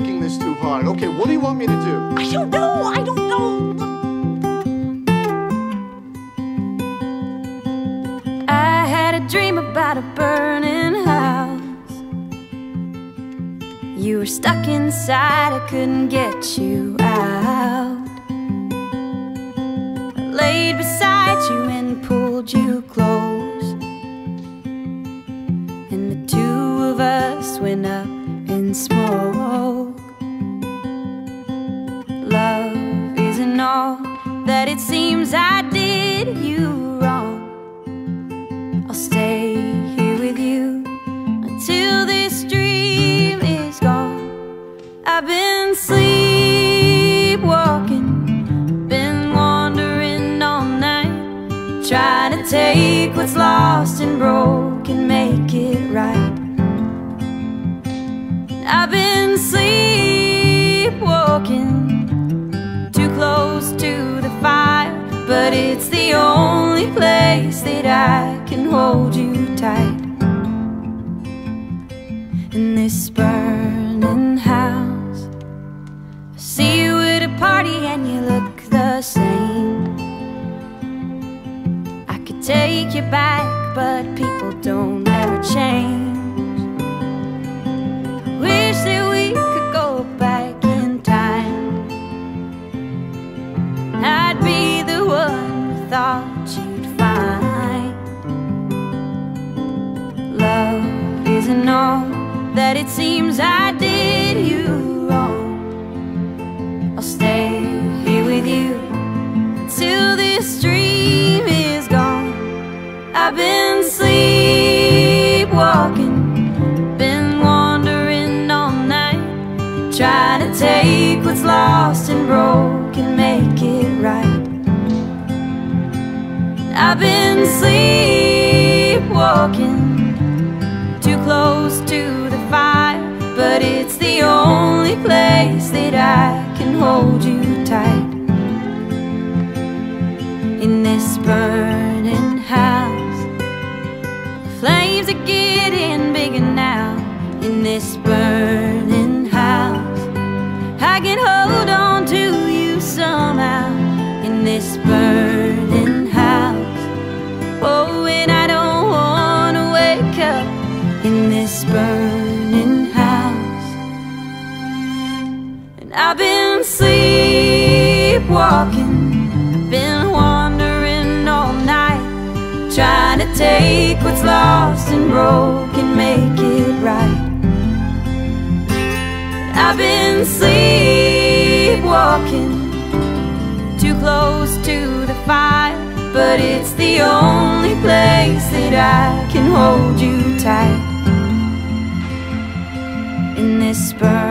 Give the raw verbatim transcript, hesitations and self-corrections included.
making this too hard. Okay, what do you want me to do? I don't know. I don't know. I had a dream about a burning house. You were stuck inside. I couldn't get you out. I laid beside you and pulled you close, and the two of us went up in smoke. Love isn't all that it seems. I did you wrong. I'll stay here with you until this dream is gone. I've been sleepwalking, been wandering all night, trying to take what's lost and broken, make it right. I've been sleepwalking, too close to the fire, but it's the only place that I can hold you tight. In this burning house, I see you at a party and you look the same. I could take you back, but people don't ever change. Thought you'd find love isn't all that it seems. I did you wrong. I'll stay here with you till this dream is gone. I've been sleepwalking, been wandering all night, trying to take what's lost and broken, make it right. I've been sleepwalking, too close to the fire, but it's the only place that I can hold you tight. In this burning house, the flames are getting bigger now. In this burning house, I can hold on to you somehow. In this burning house, oh, and I don't want to wake up in this burning house. And I've been sleepwalking, been wandering all night, trying to take what's lost and broken, make it right. I've been sleepwalking, too close to the fire, but it's the only place that I can hold you tight. In this burn